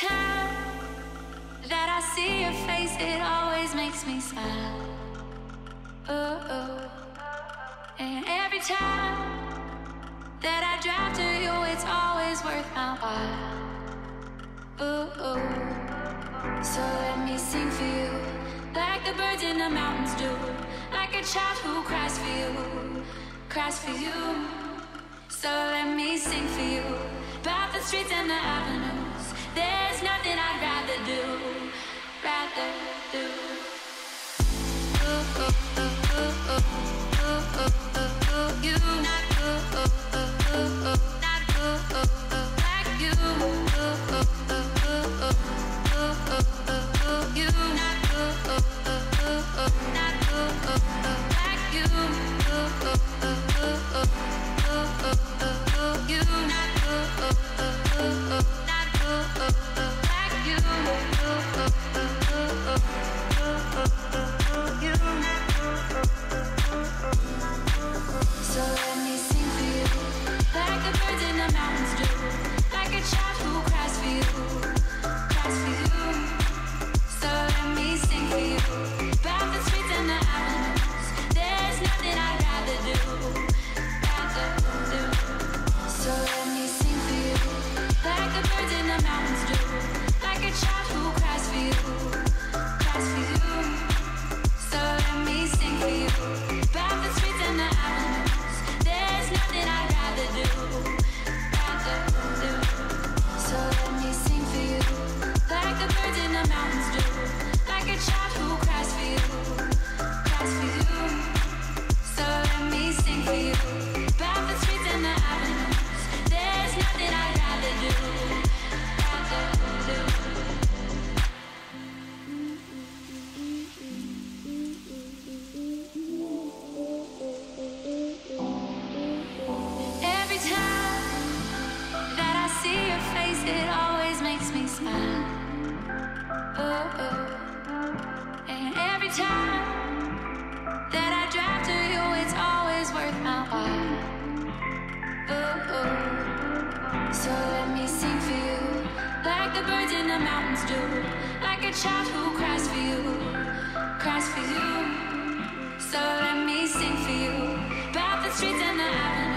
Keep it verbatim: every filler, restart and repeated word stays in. time that I see your face, it always makes me smile. Ooh, ooh. And every time that I drive to you, it's always worth my while. Ooh, ooh. So let me sing for you, like the birds in the mountains do, like a child who cries for you, cries for you. So let me sing for you, about the streets and the avenues. There's nothing I'd rather do, rather do. Ooh, ooh, ooh, ooh, ooh, ooh, ooh, ooh. You not ooh, ooh, ooh, ooh, ooh. Not ooh, ooh, ooh, like you. Ooh, ooh, ooh, ooh, ooh, ooh, ooh, ooh. You not ooh, ooh, ooh, ooh, ooh. Not ooh, ooh, ooh, like you. Ooh, ooh, ooh, ooh, ooh, ooh, ooh. You not ooh, ooh, ooh, ooh, ooh. It always makes me smile. Ooh, ooh. And every time that I drive to you, it's always worth my while. Ooh, ooh. So let me sing for you, like the birds in the mountains do, like a child who cries for you, cries for you. So let me sing for you, about the streets and the avenues.